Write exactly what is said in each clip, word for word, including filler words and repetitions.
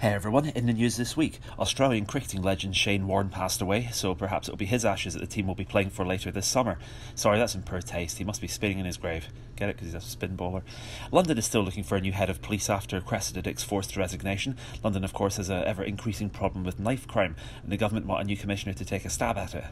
Hey everyone, in the news this week, Australian cricketing legend Shane Warne passed away, so perhaps it'll be his ashes that the team will be playing for later this summer. Sorry, that's in poor taste, he must be spinning in his grave. Get it, because he's a spin bowler. London is still looking for a new head of police after Cressida Dick's forced resignation. London, of course, has an ever-increasing problem with knife crime, and the government want a new commissioner to take a stab at it.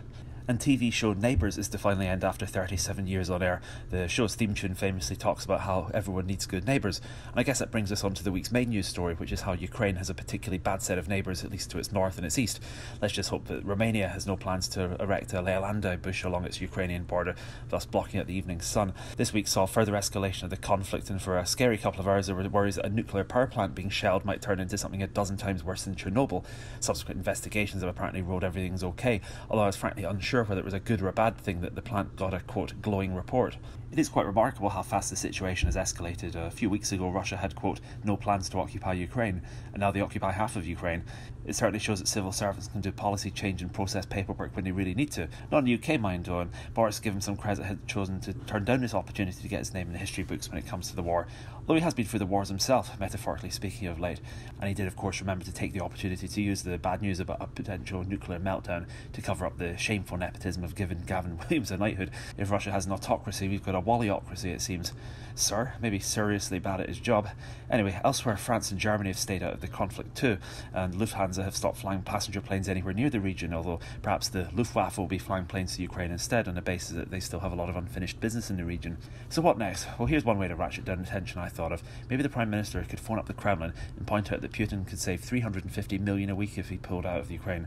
And T V show Neighbours is to finally end after thirty-seven years on air. The show's theme tune famously talks about how everyone needs good neighbours, and I guess that brings us on to the week's main news story, which is how Ukraine has a particularly bad set of neighbours, at least to its north and its east. Let's just hope that Romania has no plans to erect a Leylandii bush along its Ukrainian border, thus blocking out the evening sun. This week saw further escalation of the conflict, and for a scary couple of hours there were worries that a nuclear power plant being shelled might turn into something a dozen times worse than Chernobyl. Subsequent investigations have apparently ruled everything's okay, although I was frankly unsure whether it was a good or a bad thing that the plant got a, quote, glowing report. It is quite remarkable how fast the situation has escalated. A few weeks ago, Russia had, quote, no plans to occupy Ukraine, and now they occupy half of Ukraine. It certainly shows that civil servants can do policy change and process paperwork when they really need to. Not in the U K, mind, though, and Boris, give him some credit, had chosen to turn down this opportunity to get his name in the history books when it comes to the war, although he has been through the wars himself, metaphorically speaking, of late. And he did, of course, remember to take the opportunity to use the bad news about a potential nuclear meltdown to cover up the shameful nepotism of giving Gavin Williams a knighthood. If Russia has an autocracy, we've got a wallyocracy, it seems. Sir, maybe seriously bad at his job. Anyway, elsewhere, France and Germany have stayed out of the conflict too, and Lufthansa have stopped flying passenger planes anywhere near the region, although perhaps the Luftwaffe will be flying planes to Ukraine instead, on the basis that they still have a lot of unfinished business in the region. So what next? Well, here's one way to ratchet down the tension I thought of. Maybe the Prime Minister could phone up the Kremlin and point out that Putin could save three hundred fifty million dollars a week if he pulled out of Ukraine.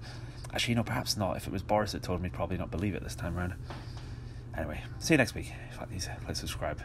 Actually, no, perhaps not. If it was Boris that told me, probably not believe it this time around. Anyway, see you next week. If like these, please subscribe.